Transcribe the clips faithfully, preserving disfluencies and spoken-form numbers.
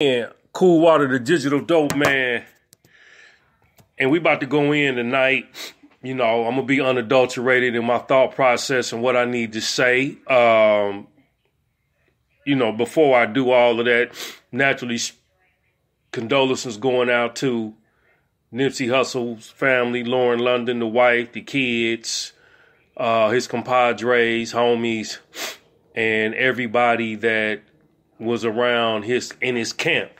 And Cool Water, the digital dope man, and we about to go in tonight. You know, I'm gonna be unadulterated in my thought process and what I need to say. Um, you know, before I do all of that, naturally, condolences going out to Nipsey Hussle's family, Lauren London, the wife, the kids, uh, his compadres, homies, and everybody that was around his in his camp.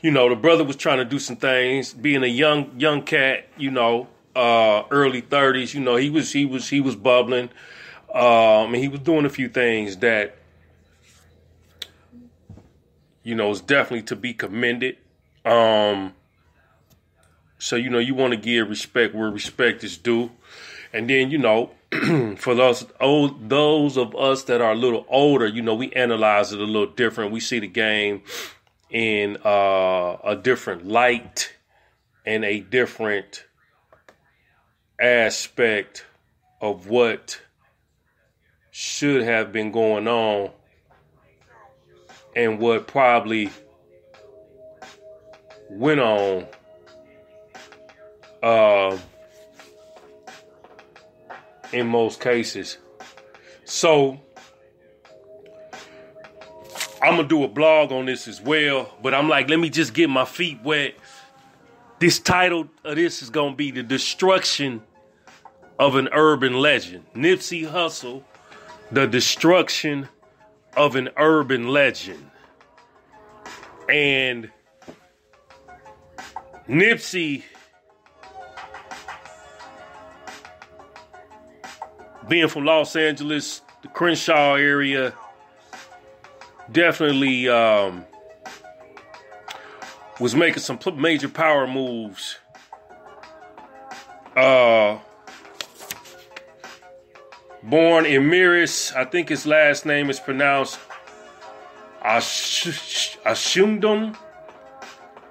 You know, the brother was trying to do some things. Being a young young cat, you know, uh, early thirties, you know, he was he was he was bubbling, um, and he was doing a few things that, you know, is definitely to be commended. Um, so you know, you want to give respect where respect is due, and then you know. For those old, those of us that are a little older, you know, we analyze it a little different. We see the game in uh, a different light and a different aspect of what should have been going on and what probably went on. Uh, in most cases. So I'm gonna do a blog on this as well, but I'm like, let me just get my feet wet. This title of this is gonna be The Destruction of an Urban Legend. Nipsey Hussle, The Destruction of an Urban Legend. And Nipsey, being from Los Angeles, the Crenshaw area, definitely um, was making some major power moves. Uh, born in Miris, I think his last name is pronounced Ash- Ashundum.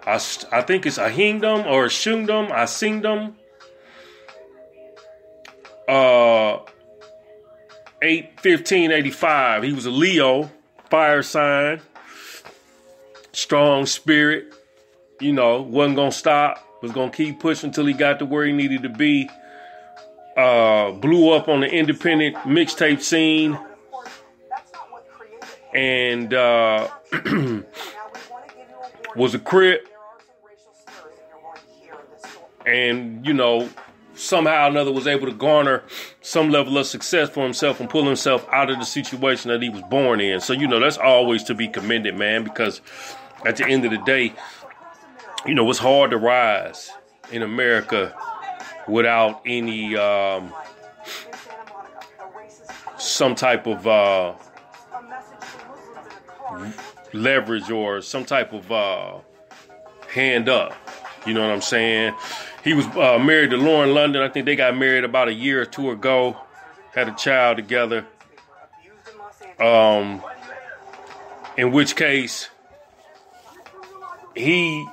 Ash- I think it's Ahingdom or Ashundum, Asingdom. Uh... eight fifteen eighty-five. He was a Leo, fire sign, strong spirit, you know, wasn't gonna stop, was gonna keep pushing till he got to where he needed to be. Uh, blew up on the independent mixtape scene, and uh, was a Crip, and you know, somehow or another was able to garner some level of success for himself and pull himself out of the situation that he was born in. So, you know, that's always to be commended, man, because at the end of the day, you know, it's hard to rise in America without any, um, some type of, uh, leverage or some type of, uh, hand up. You know what I'm saying? He was uh, married to Lauren London. I think they got married about a year or two ago. Had a child together. Um, in which case, he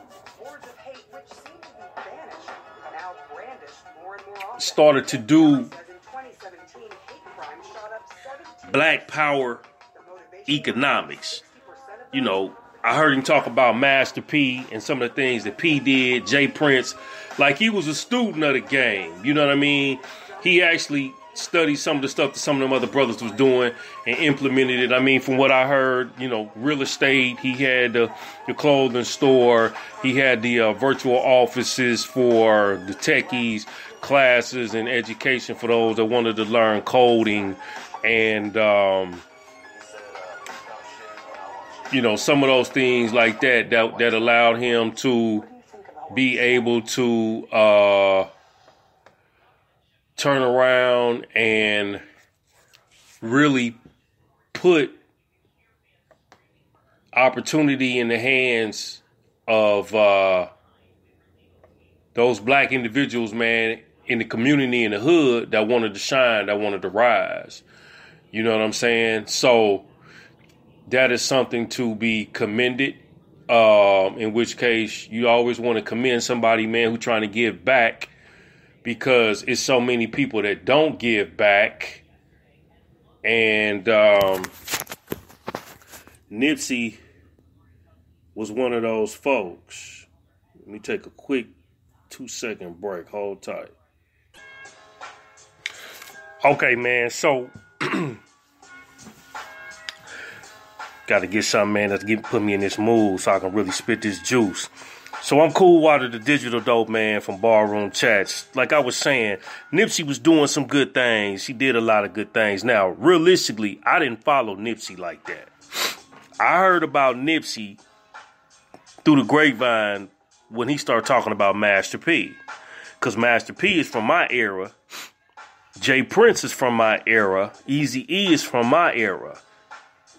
started to do black power economics. You know, I heard him talk about Master P and some of the things that P did, J. Prince. Like, he was a student of the game. You know what I mean? He actually studied some of the stuff that some of them other brothers was doing and implemented it. I mean, from what I heard, you know, real estate. He had the, the clothing store. He had the uh, virtual offices for the techies, classes and education for those that wanted to learn coding. And, um... you know, some of those things like that, that that allowed him to be able to uh, turn around and really put opportunity in the hands of uh, those black individuals, man, in the community, in the hood, that wanted to shine, that wanted to rise. You know what I'm saying? So that is something to be commended, um, in which case you always want to commend somebody, man, who's trying to give back, because it's so many people that don't give back. And um, Nipsey was one of those folks. Let me take a quick two-second break. Hold tight. Okay, man, so... Got to get something, man, that's get, put me in this mood so I can really spit this juice. So I'm Cool Water, the digital dope man from Barroom Chats. Like I was saying, Nipsey was doing some good things. He did a lot of good things. Now, realistically, I didn't follow Nipsey like that. I heard about Nipsey through the grapevine when he started talking about Master P. Because Master P is from my era. J. Prince is from my era. Eazy-E is from my era.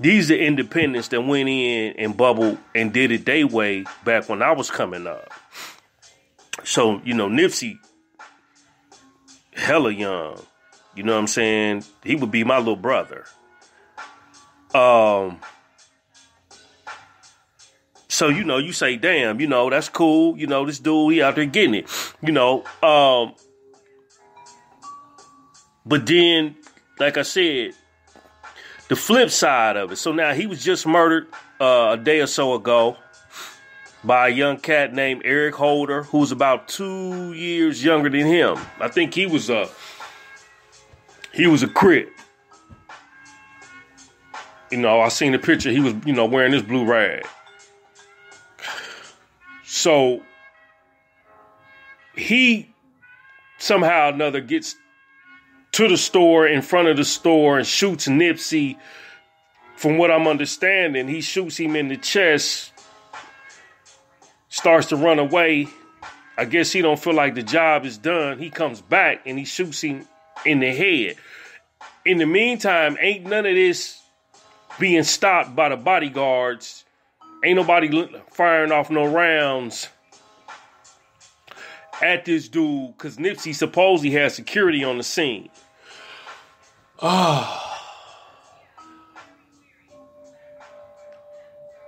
These are independents that went in and bubbled and did it their way back when I was coming up. So, you know, Nipsey, hella young. You know what I'm saying? He would be my little brother. Um. So, you know, you say, damn, you know, that's cool. You know, this dude, he out there getting it. You know, um. But then, like I said... the flip side of it. So now he was just murdered uh, a day or so ago by a young cat named Eric Holder, who's about two years younger than him. I think he was a he was a crip. You know, I seen the picture. He was, you know, wearing this blue rag. So he somehow or another gets to the store, in front of the store, and shoots Nipsey. From what I'm understanding, he shoots him in the chest, starts to run away. I guess he don't feel like the job is done. He comes back and he shoots him in the head. In the meantime, ain't none of this being stopped by the bodyguards. Ain't nobody firing off no rounds at this dude, because Nipsey supposedly had security on the scene. Oh.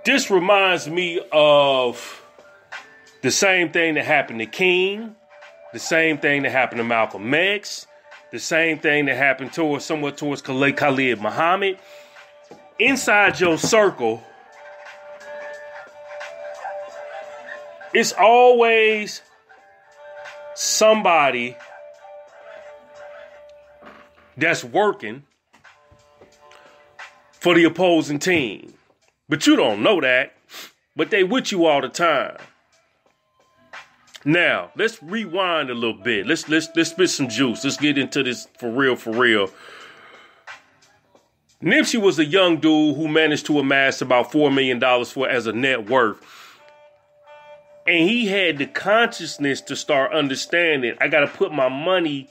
This reminds me of the same thing that happened to King, the same thing that happened to Malcolm X, the same thing that happened towards somewhat towards Khalid, Khalid Muhammad. Inside your circle, it's always somebody that's working for the opposing team. But you don't know that. But they with you all the time. Now, let's rewind a little bit. Let's let's let's spit some juice. Let's get into this for real, for real. Nipsey was a young dude who managed to amass about four million dollars for as a net worth. And he had the consciousness to start understanding, I got to put my money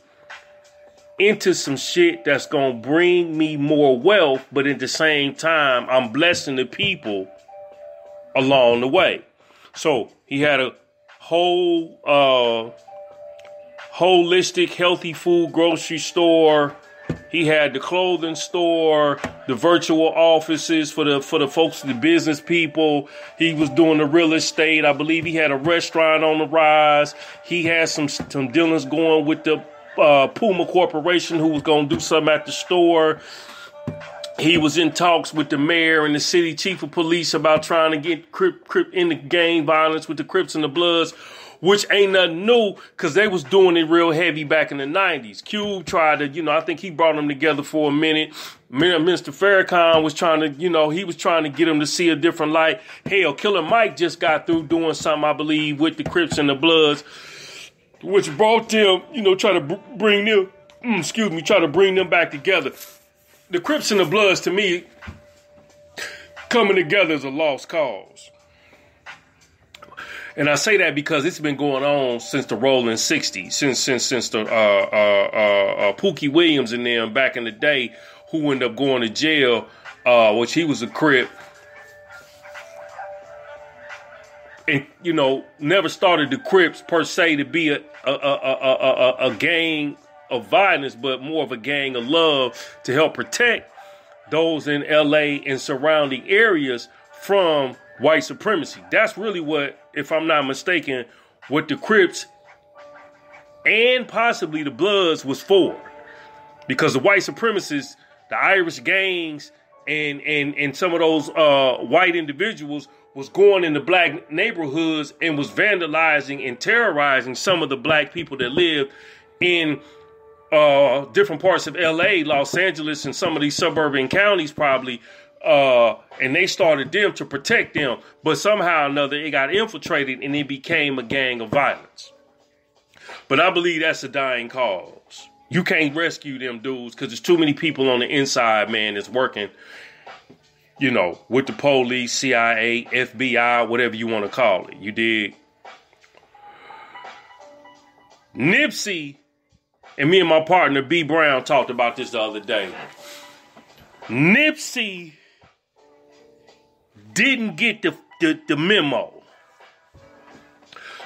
into some shit that's going to bring me more wealth, but at the same time, I'm blessing the people along the way. So he had a whole uh, holistic, healthy food grocery store. He had the clothing store, the virtual offices for the for the folks, the business people. He was doing the real estate. I believe he had a restaurant on the rise. He had some, some dealings going with the uh, Puma Corporation, who was going to do something at the store. He was in talks with the mayor and the city chief of police about trying to get Crip, Crip in the gang violence with the Crips and the Bloods, which ain't nothing new, because they was doing it real heavy back in the nineties. Cube tried to, you know, I think he brought them together for a minute. Mister Farrakhan was trying to, you know, he was trying to get them to see a different light. Hell, Killer Mike just got through doing something, I believe, with the Crips and the Bloods, which brought them, you know, try to bring them, excuse me, try to bring them back together. The Crips and the Bloods, to me, coming together is a lost cause. And I say that because it's been going on since the Rolling sixties, since since since the uh, uh, uh, uh, Pookie Williams and them back in the day, who ended up going to jail, uh, which he was a Crip, and you know never started the Crips per se to be a a a a, a, a gang of violence, but more of a gang of love to help protect those in L A and surrounding areas from white supremacy. That's really what, if I'm not mistaken, what the Crips and possibly the Bloods was for. Because the white supremacists, the Irish gangs, and and, and some of those uh, white individuals was going into black neighborhoods and was vandalizing and terrorizing some of the black people that lived in uh, different parts of L A, Los Angeles, and some of these suburban counties probably. Uh, and they started them to protect them. But somehow or another, it got infiltrated and it became a gang of violence. But I believe that's a dying cause. You can't rescue them dudes because there's too many people on the inside, man, that's working, you know, with the police, C I A, F B I, whatever you want to call it. You dig? Nipsey, and me and my partner, B. Brown, talked about this the other day. Nipsey didn't get the, the, the memo.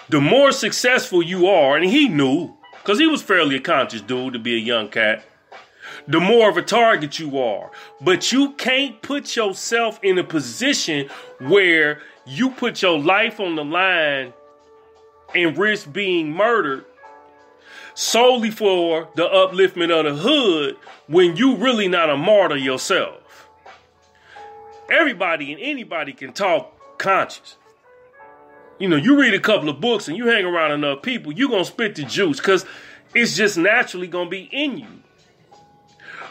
The more successful you are, and he knew, because he was fairly a conscious dude to be a young cat, the more of a target you are. But you can't put yourself in a position where you put your life on the line and risk being murdered solely for the upliftment of the hood when you really not a martyr yourself. Everybody and anybody can talk conscious. You know, you read a couple of books and you hang around enough people, you're going to spit the juice because it's just naturally going to be in you.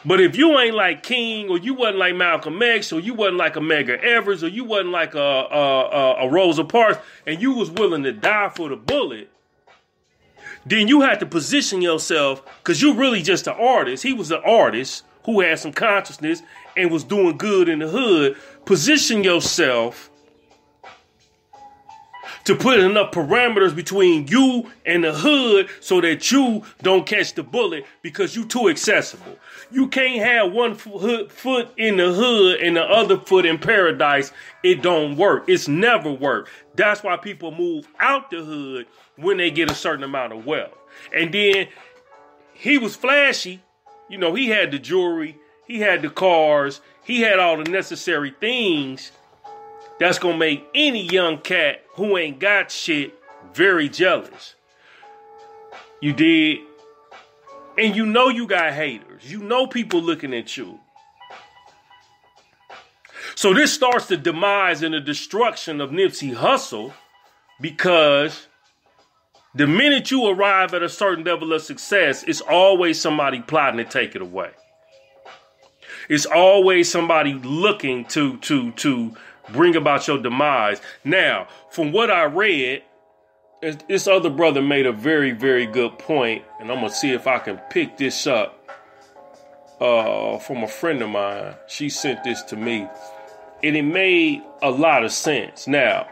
But if you ain't like King, or you wasn't like Malcolm X, or you wasn't like a Mega Evers, or you wasn't like a, a, a, a Rosa Parks, and you was willing to die for the bullet, then you had to position yourself because you're really just an artist. He was an artist who had some consciousness and was doing good in the hood. Position yourself to put enough parameters between you and the hood so that you don't catch the bullet because you too accessible. You can't have one foot in the hood and the other foot in paradise. It don't work. It's never worked. That's why people move out the hood when they get a certain amount of wealth. And then he was flashy. You know, he had the jewelry. He had the cars. He had all the necessary things that's going to make any young cat who ain't got shit very jealous. You dig? And you know you got haters. You know people looking at you. So this starts the demise and the destruction of Nipsey Hussle, because the minute you arrive at a certain level of success, it's always somebody plotting to take it away. It's always somebody looking to, to, to, bring about your demise. Now, from what I read, this other brother made a very, very good point, and I'm going to see if I can pick this up uh, from a friend of mine. She sent this to me, and it made a lot of sense. Now,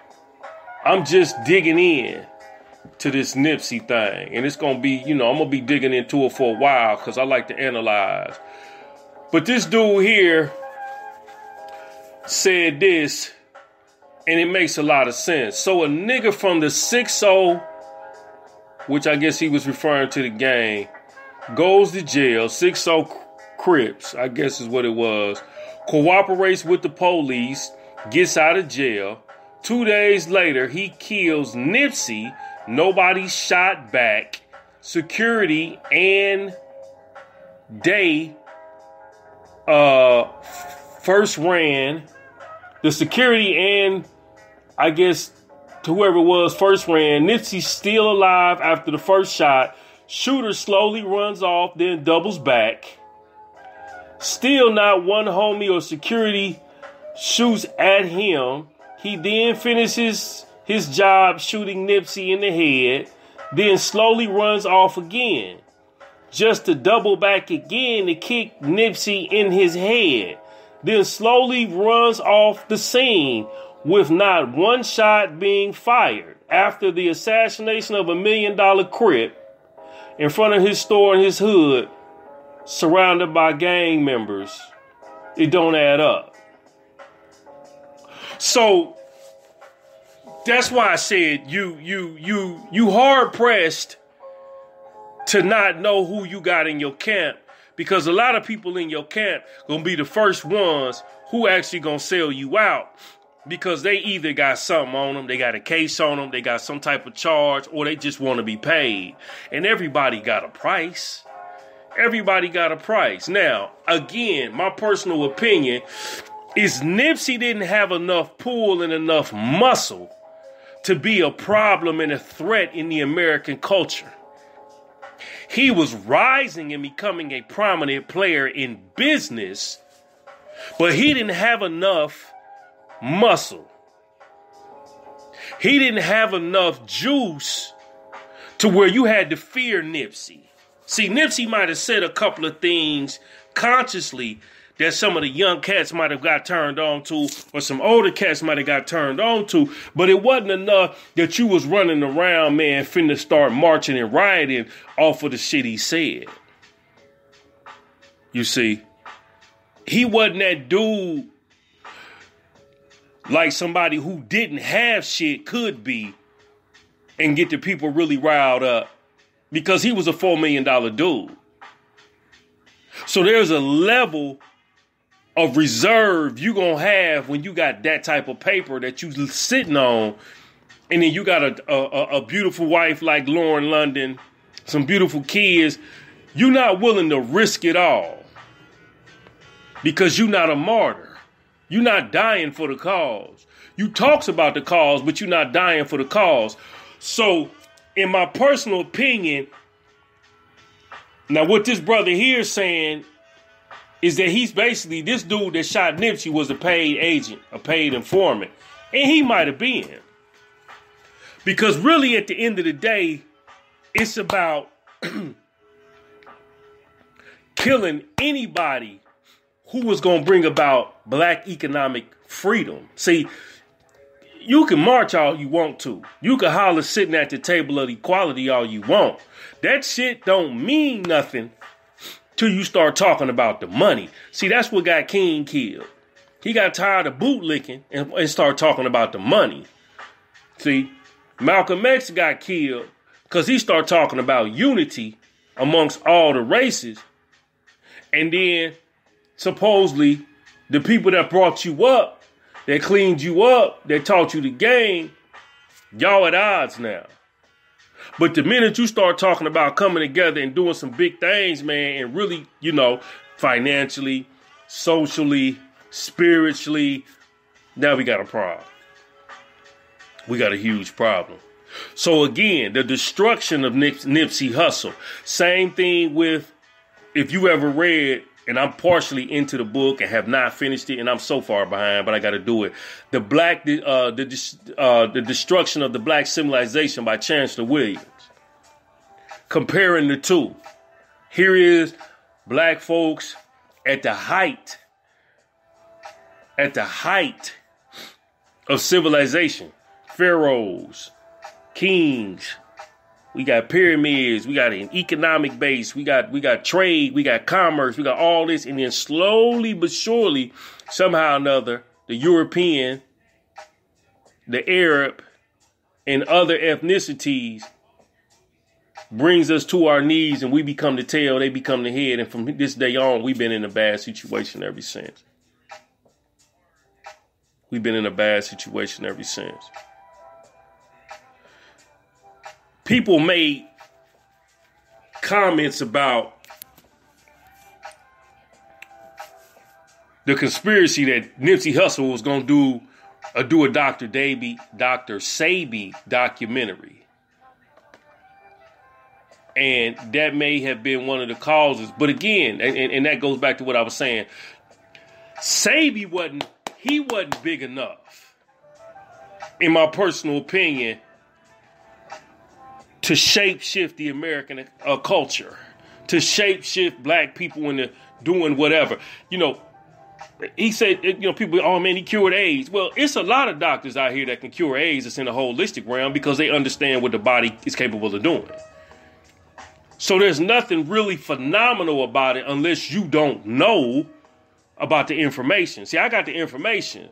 I'm just digging in to this Nipsey thing, and it's going to be, you know, I'm going to be digging into it for a while because I like to analyze. But this dude here said this, and it makes a lot of sense. So a nigga from the six oh, which I guess he was referring to the gang, goes to jail, six oh Crips, I guess is what it was, cooperates with the police, gets out of jail. Two days later, he kills Nipsey. Nobody shot back. Security and Day uh, first ran. The security and, I guess, whoever it was first ran. Nipsey's still alive after the first shot. Shooter slowly runs off, then doubles back. Still not one homie or security shoots at him. He then finishes his job shooting Nipsey in the head, then slowly runs off again, just to double back again to kick Nipsey in his head. Then slowly runs off the scene with not one shot being fired. After the assassination of a million dollar Crip in front of his store in his hood, surrounded by gang members, it don't add up. So that's why I said you you you you hard pressed to not know who you got in your camp. Because a lot of people in your camp going to be the first ones who actually going to sell you out, because they either got something on them, they got a case on them, they got some type of charge, or they just want to be paid. And everybody got a price. Everybody got a price. Now, again, my personal opinion, is Nipsey didn't have enough pull and enough muscle to be a problem and a threat in the American culture. He was rising and becoming a prominent player in business, but he didn't have enough muscle. He didn't have enough juice to where you had to fear Nipsey. See, Nipsey might have said a couple of things consciously that some of the young cats might have got turned on to, or some older cats might have got turned on to, but it wasn't enough that you was running around, man, finna start marching and rioting off of the shit he said. You see, he wasn't that dude like somebody who didn't have shit could be and get the people really riled up, because he was a four million dollars dude. So there's a level of reserve you gonna have when you got that type of paper that you sitting on, and then you got a, a, a beautiful wife like Lauren London, some beautiful kids. You're not willing to risk it all because you're not a martyr. You're not dying for the cause. You talks about the cause, but you're not dying for the cause. So, in my personal opinion, now what this brother here is saying is that he's basically, this dude that shot Nipsey was a paid agent, a paid informant. And he might have been. Because really at the end of the day, it's about killing anybody who was going to bring about black economic freedom. See, you can march all you want to. You can holler sitting at the table of equality all you want. That shit don't mean nothing till you start talking about the money. See, that's what got King killed. He got tired of bootlicking and, and started talking about the money. See, Malcolm X got killed because he started talking about unity amongst all the races. And then supposedly the people that brought you up, that cleaned you up, that taught you the game, y'all at odds now. But the minute you start talking about coming together and doing some big things, man, and really, you know, financially, socially, spiritually, now we got a problem. We got a huge problem. So again, the destruction of Nips- Nipsey Hussle. Same thing with, if you ever read, and I'm partially into the book and have not finished it, and I'm so far behind, but I got to do it. The black, uh, the uh, the destruction of the black civilization by Chancellor Williams. Comparing the two, here is black folks at the height, at the height of civilization. Pharaohs, kings. We got pyramids, we got an economic base, we got we got trade, we got commerce, we got all this. And then slowly but surely, somehow or another, the European, the Arab, and other ethnicities brings us to our knees, and we become the tail, they become the head. And from this day on, we've been in a bad situation ever since. We've been in a bad situation ever since. People made comments about the conspiracy that Nipsey Hussle was going to do a, do a Doctor Davey, Doctor Sebi documentary. And that may have been one of the causes. But again, and, and that goes back to what I was saying. Sebi wasn't, he wasn't big enough, in my personal opinion, to shape shift the American uh, culture, to shape shift black people into doing whatever. You know, he said, you know, people, oh man, he cured AIDS. Well, it's a lot of doctors out here that can cure AIDS that's in the holistic realm because they understand what the body is capable of doing. So there's nothing really phenomenal about it unless you don't know about the information. See, I got the information.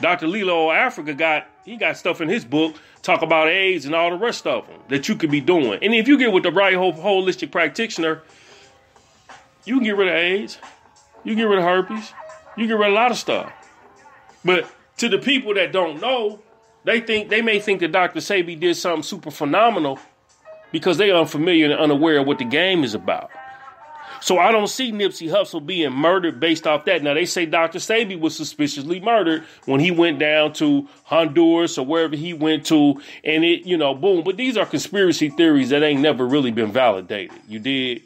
Doctor Lilo Africa got, he got stuff in his book, talk about AIDS and all the rest of them that you could be doing. And if you get with the right holistic practitioner, you can get rid of AIDS. You can get rid of herpes. You can get rid of a lot of stuff. But to the people that don't know, they think, they may think that Doctor Sebi did something super phenomenal because they're unfamiliar and unaware of what the game is about. So I don't see Nipsey Hussle being murdered based off that. Now, they say Doctor Sebi was suspiciously murdered when he went down to Honduras or wherever he went to, and it, you know, boom. But these are conspiracy theories that ain't never really been validated. You did.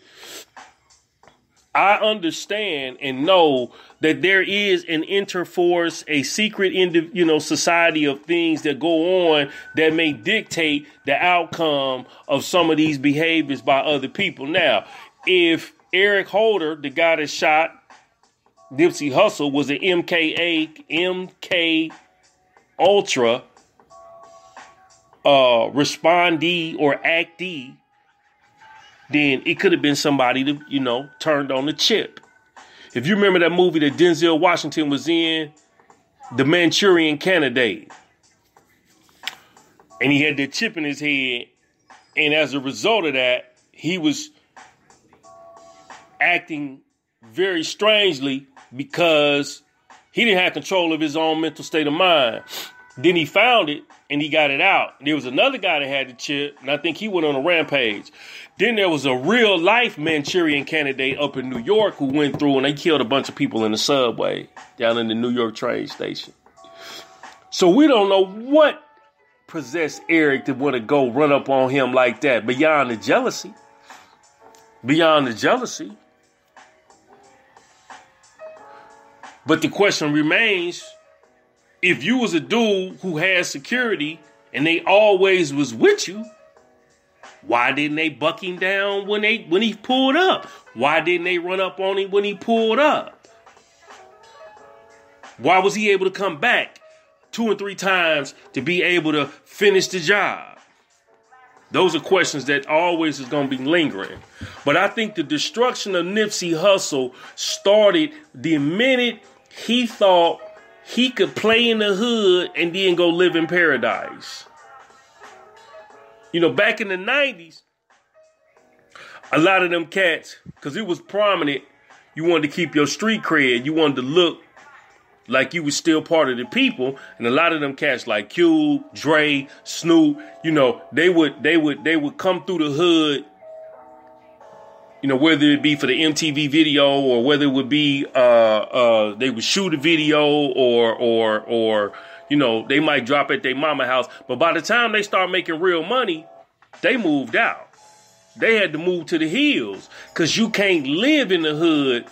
I understand and know that there is an interforce, a secret, indiv- you know, society of things that go on that may dictate the outcome of some of these behaviors by other people. Now, if Eric Holder, the guy that shot Nipsey Hussle, was an M K A, M K Ultra uh, respondee or actee, then it could have been somebody that, you know, turned on the chip. If you remember that movie that Denzel Washington was in, The Manchurian Candidate, and he had that chip in his head, and as a result of that, he was acting very strangely because he didn't have control of his own mental state of mind. Then he found it, and he got it out. There was another guy that had the chip, and I think he went on a rampage. Then there was a real-life Manchurian Candidate up in New York who went through, and they killed a bunch of people in the subway down in the New York train station. So we don't know what possessed Eric to want to go run up on him like that, beyond the jealousy. Beyond the jealousy. But the question remains, if you was a dude who had security and they always was with you, why didn't they buck him down when they when he pulled up? Why didn't they run up on him when he pulled up? Why was he able to come back two and three times to be able to finish the job? Those are questions that always is going to be lingering. But I think the destruction of Nipsey Hussle started the minute he thought he could play in the hood and then go live in paradise. You know, back in the nineties, a lot of them cats, because it was prominent, you wanted to keep your street cred. You wanted to look like you was still part of the people. And a lot of them cats like Cube, Dre, Snoop, you know, they would they would they would come through the hood. You know, whether it be for the M T V video or whether it would be uh, uh, they would shoot a video or, or, or you know, they might drop at their mama house. But by the time they start making real money, they moved out. They had to move to the hills because you can't live in the hood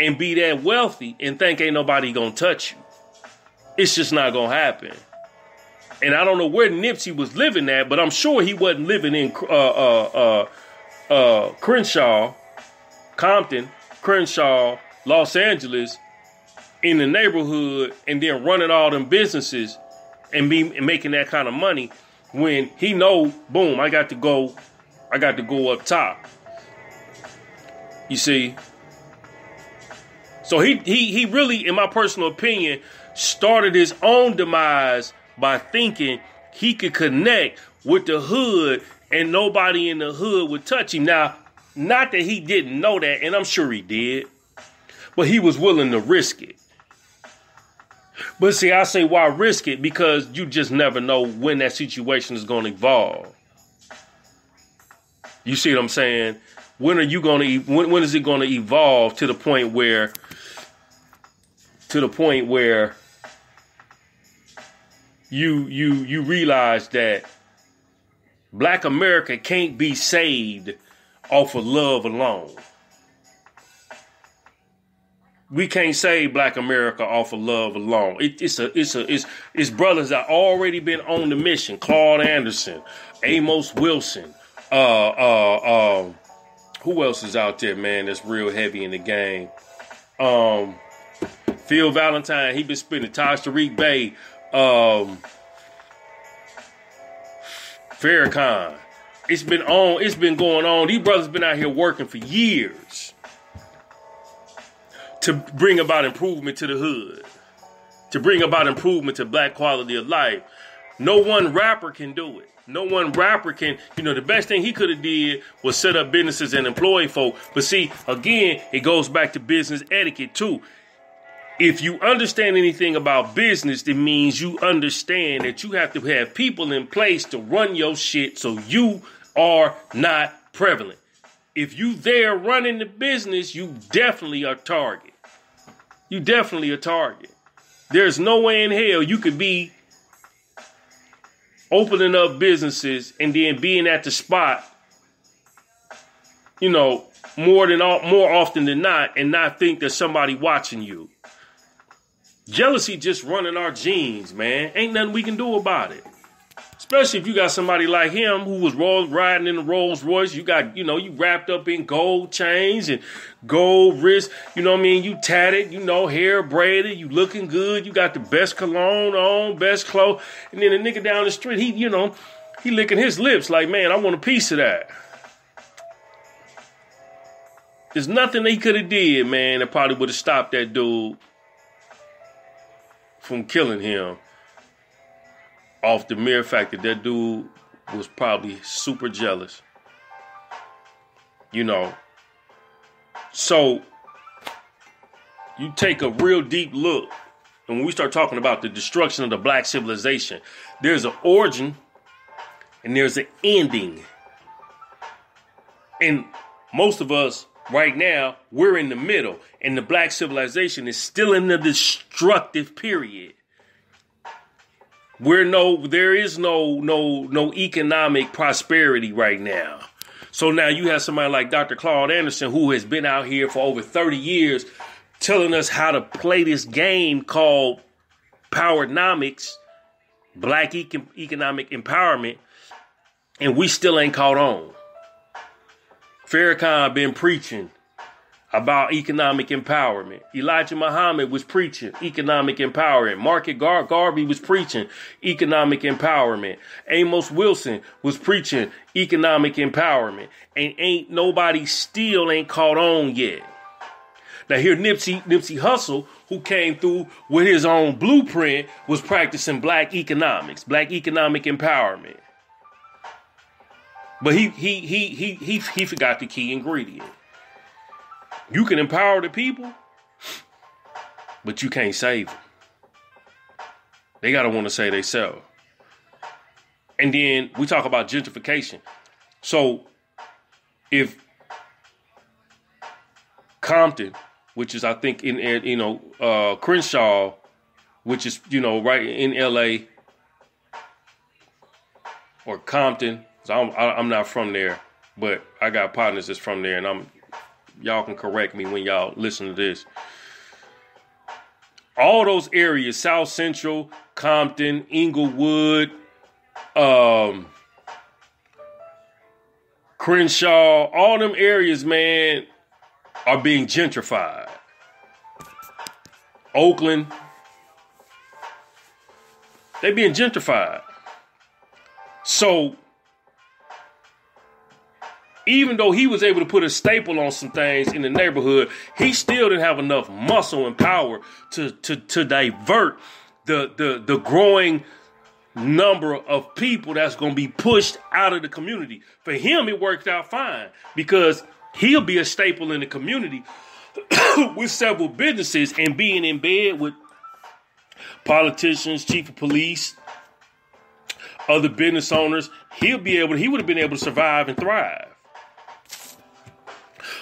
and be that wealthy and think ain't nobody going to touch you. It's just not going to happen. And I don't know where Nipsey was living at, but I'm sure he wasn't living in uh, uh, uh, Uh, Crenshaw, Compton, Crenshaw, Los Angeles, in the neighborhood, and then running all them businesses and be and making that kind of money when he know, boom, I got to go, I got to go up top. You see, so he he he really, in my personal opinion, started his own demise by thinking he could connect with the hood. And nobody in the hood would touch him. Now, not that he didn't know that, and I'm sure he did, but he was willing to risk it. But see, I say why risk it? Because you just never know when that situation is going to evolve. You see what I'm saying? When are you going to? When, when is it going to evolve to the point where? To the point where you you you realize that Black America can't be saved off of love alone. We can't save Black America off of love alone. It, it's a, it's a, it's, it's brothers that already been on the mission. Claude Anderson, Amos Wilson, uh, uh, uh, who else is out there, man? That's real heavy in the game. Um, Phil Valentine, he been spinning. Taj Tariq Bay, um. Farrakhan. It's been on, it's been going on. These brothers been out here working for years to bring about improvement to the hood, to bring about improvement to black quality of life. No one rapper can do it. No one rapper can, you know, the best thing he could have did was set up businesses and employ folk. But see, again, it goes back to business etiquette too. If you understand anything about business, it means you understand that you have to have people in place to run your shit so you are not prevalent. if you there running the business, you definitely a target. You definitely a target. There's no way in hell you could be opening up businesses and then being at the spot, you know, more than all, more often than not, and not think there's somebody watching you. Jealousy just running our genes, man. Ain't nothing we can do about it. Especially if you got somebody like him who was roll, riding in the Rolls Royce. You got, you know, you wrapped up in gold chains and gold wrist. You know what I mean? You tatted, you know, hair braided. You looking good. You got the best cologne on, best clothes. And then the nigga down the street, he, you know, he licking his lips like, man, I want a piece of that. There's nothing they could have did, man, that probably would have stopped that dude from killing him, off the mere fact that that dude was probably super jealous. You know. So you take a real deep look, and when we start talking about the destruction of the black civilization, there's an origin and there's an ending. And most of us right now, we're in the middle, and the black civilization is still in the destructive period. We're no, there is no, no, no economic prosperity right now. So now you have somebody like Doctor Claude Anderson, who has been out here for over thirty years telling us how to play this game called Powernomics, black econ- economic empowerment. And we still ain't caught on. Farrakhan been preaching about economic empowerment. Elijah Muhammad was preaching economic empowerment. Marcus Gar- Garvey was preaching economic empowerment. Amos Wilson was preaching economic empowerment. And ain't nobody still ain't caught on yet. Now here Nipsey, Nipsey Hussle, who came through with his own blueprint, was practicing black economics, black economic empowerment. But he he he he he he forgot the key ingredient. You can empower the people, but you can't save them. They gotta want to say they sell. And then we talk about gentrification. So if Compton, which is I think in you know uh, Crenshaw, which is you know right in L A, or Compton. So I'm, I'm not from there, but I got partners that's from there, and I'm. Y'all can correct me when y'all listen to this. All those areas: South Central, Compton, Inglewood, um, Crenshaw. All them areas, man, are being gentrified. Oakland, they being gentrified. So even though he was able to put a staple on some things in the neighborhood, he still didn't have enough muscle and power to to, to divert the, the, the growing number of people that's going to be pushed out of the community. For him, it worked out fine because he'll be a staple in the community with several businesses and being in bed with politicians, chief of police, other business owners. He'll be able, he would have been able to survive and thrive.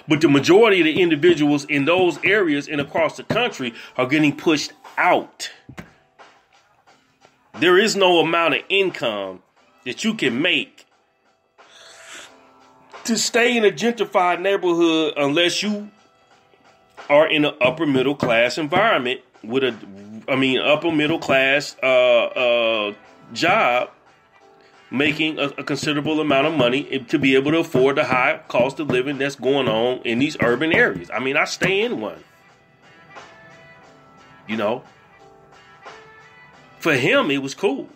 But the majority of the individuals in those areas and across the country are getting pushed out. There is no amount of income that you can make to stay in a gentrified neighborhood unless you are in an upper middle class environment with a, I mean, upper middle class uh, uh, job, making a, a considerable amount of money to be able to afford the high cost of living that's going on in these urban areas. I mean, I stay in one. You know, for him, it was cool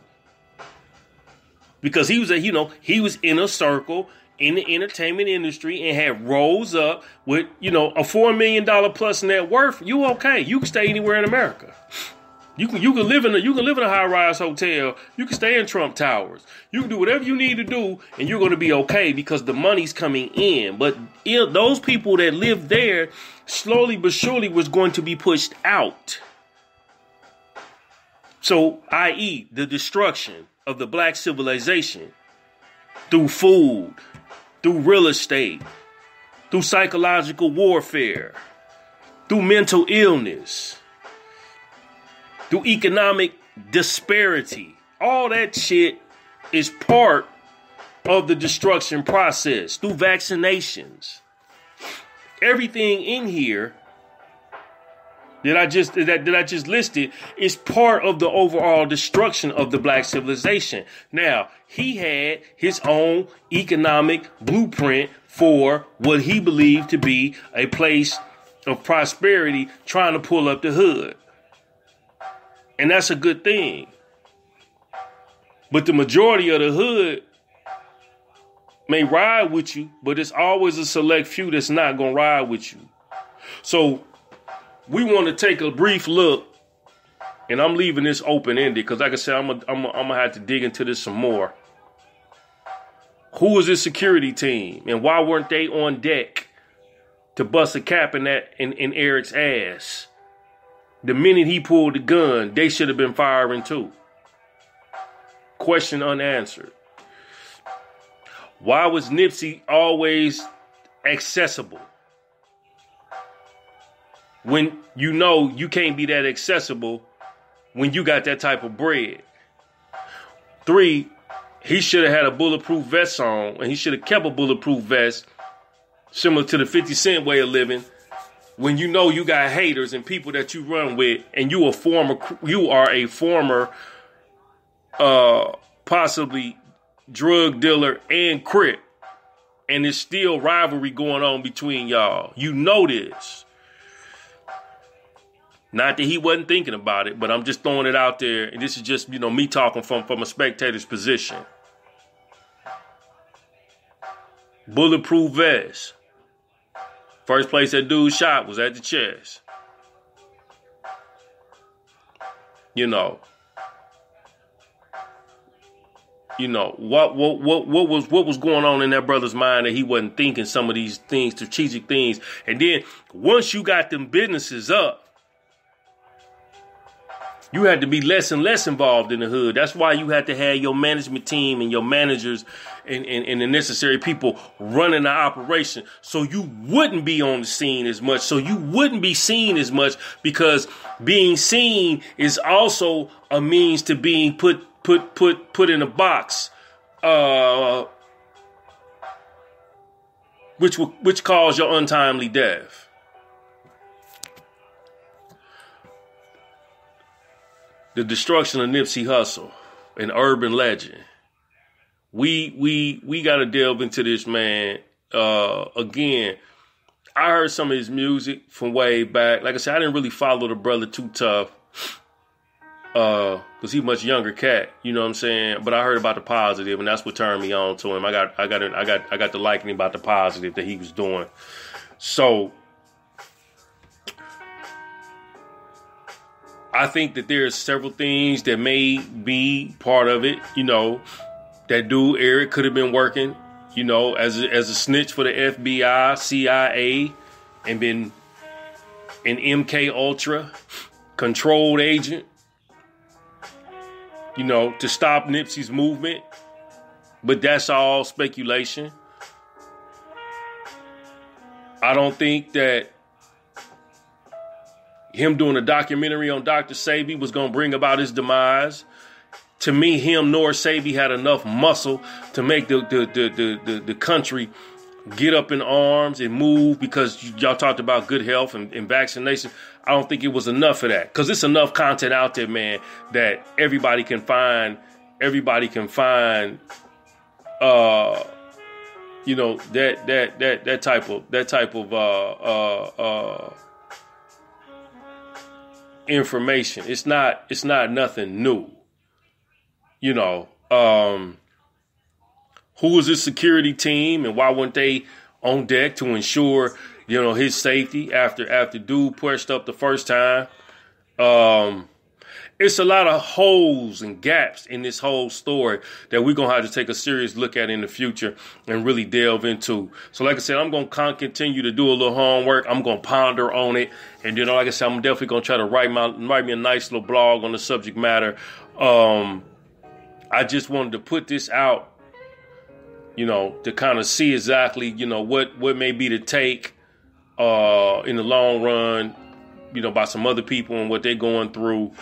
because he was a, you know, he was in a circle in the entertainment industry and had rose up with, you know, a four million dollars plus net worth. You okay. You can stay anywhere in America. You can you can live in a you can live in a high-rise hotel. You can stay in Trump Towers. You can do whatever you need to do, and you're going to be okay because the money's coming in. But il- those people that lived there, slowly but surely, was going to be pushed out. So, that is, the destruction of the black civilization through food, through real estate, through psychological warfare, through mental illness, through economic disparity. All that shit is part of the destruction process, through vaccinations. Everything in here that I just that, that I just listed is part of the overall destruction of the black civilization. Now, he had his own economic blueprint for what he believed to be a place of prosperity, trying to pull up the hood. And that's a good thing. But the majority of the hood may ride with you, but it's always a select few that's not going to ride with you. So we want to take a brief look, and I'm leaving this open-ended because, like I said, I'm going I'm I'm to have to dig into this some more. Who is this security team, and why weren't they on deck to bust a cap in that in, in Eric's ass? The minute he pulled the gun, they should have been firing too. Question unanswered. Why was Nipsey always accessible when you know you can't be that accessible when you got that type of bread? Three, he should have had a bulletproof vest on, and he should have kept a bulletproof vest similar to the fifty cent way of living when you know you got haters and people that you run with, and you a former, you are a former uh, possibly drug dealer and Crip, and there's still rivalry going on between y'all. You know this. Not that he wasn't thinking about it, but I'm just throwing it out there, and this is just, you know, me talking from, from a spectator's position. Bulletproof vest. First place that dude shot was at the chest. You know. You know, what what what what was what was going on in that brother's mind that he wasn't thinking some of these things, strategic things. And then once you got them businesses up, you had to be less and less involved in the hood. That's why you had to have your management team and your managers and, and, and the necessary people running the operation, so you wouldn't be on the scene as much, so you wouldn't be seen as much, because being seen is also a means to being put Put put put in a box, uh, which will, which caused your untimely death. The destruction of Nipsey Hussle, an urban legend. We we we got to delve into this, man. Uh, again, I heard some of his music from way back. Like I said, I didn't really follow the brother too tough. Uh, cause he much younger cat, you know what I'm saying? But I heard about the positive, and that's what turned me on to him. I got, I got, I got, I got to liking about the positive that he was doing. So I think that there's several things that may be part of it. You know, that dude Eric could have been working, you know, as a, as a snitch for the F B I, C I A, and been an M K Ultra controlled agent, you know, to stop Nipsey's movement. But that's all speculation. I don't think that him doing a documentary on Doctor Sebi was going to bring about his demise. To me, him nor Sebi had enough muscle to make the, the, the, the, the, the country get up in arms and move, because y'all talked about good health and, and vaccination. I don't think it was enough of that, because it's enough content out there, man, that everybody can find, everybody can find, uh, you know, that, that, that, that type of, that type of, uh, uh, uh, information. It's not, it's not nothing new, you know, um, who was his security team, and why weren't they on deck to ensure, you know, his safety after after dude pushed up the first time? Um, it's a lot of holes and gaps in this whole story that we're going to have to take a serious look at in the future and really delve into. So like I said, I'm going to continue to do a little homework. I'm going to ponder on it. And, you know, like I said, I'm definitely going to try to write my write me a nice little blog on the subject matter. Um, I just wanted to put this out you know, to kind of see exactly, you know, what, what may be the take uh, in the long run, you know, by some other people and what they're going through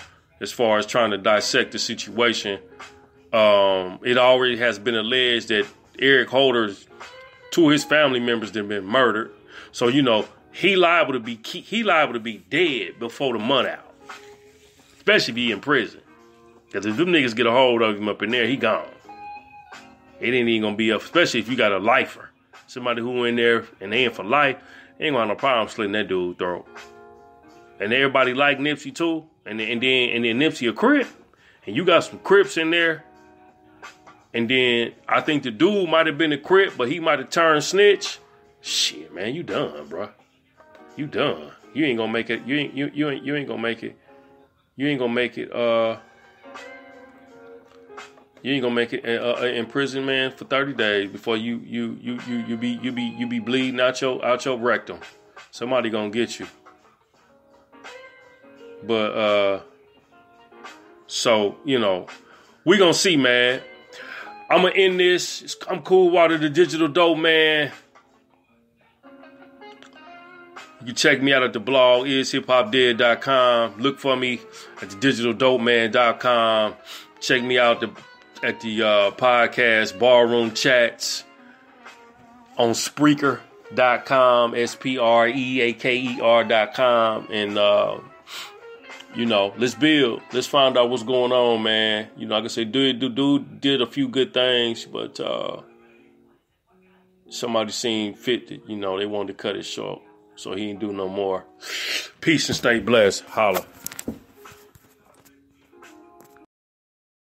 as far as trying to dissect the situation. Um, it already has been alleged that Eric Holder's, two of his family members that have been murdered. So, you know, he liable to be he liable to be dead before the month out, especially if he in prison. Because if them niggas get a hold of him up in there, he gone. It ain't even gonna be up, especially if you got a lifer, somebody who in there and they in for life. They ain't gonna have no problem slitting that dude's throat. And everybody like Nipsey too, and then and then and then Nipsey a Crip, and you got some Crips in there. And then I think the dude might have been a Crip, but he might have turned snitch. Shit, man, you done, bro. You done. You ain't gonna make it. You ain't you you ain't you ain't gonna make it. You ain't gonna make it. Uh, you ain't gonna make it in, uh, in prison, man, for thirty days before you you you you you be you be you be bleeding out your out your rectum. Somebody gonna get you. But uh, so you know, we gonna see, man. I'm gonna end this. It's, I'm Cool Water, the digital dope man. You can check me out at the blog, is hip hop dead dot com. Look for me at the digital dope man dot com. Check me out the, at the uh, podcast, Barroom Chats, on Spreaker dot com, S P R E A K E R dot com. And, uh, you know, let's build. Let's find out what's going on, man. You know, like I said, dude, dude, dude did a few good things, but uh, somebody seemed fit that, you know, they wanted to cut it short. So he ain't do no more. Peace and stay blessed. Holla.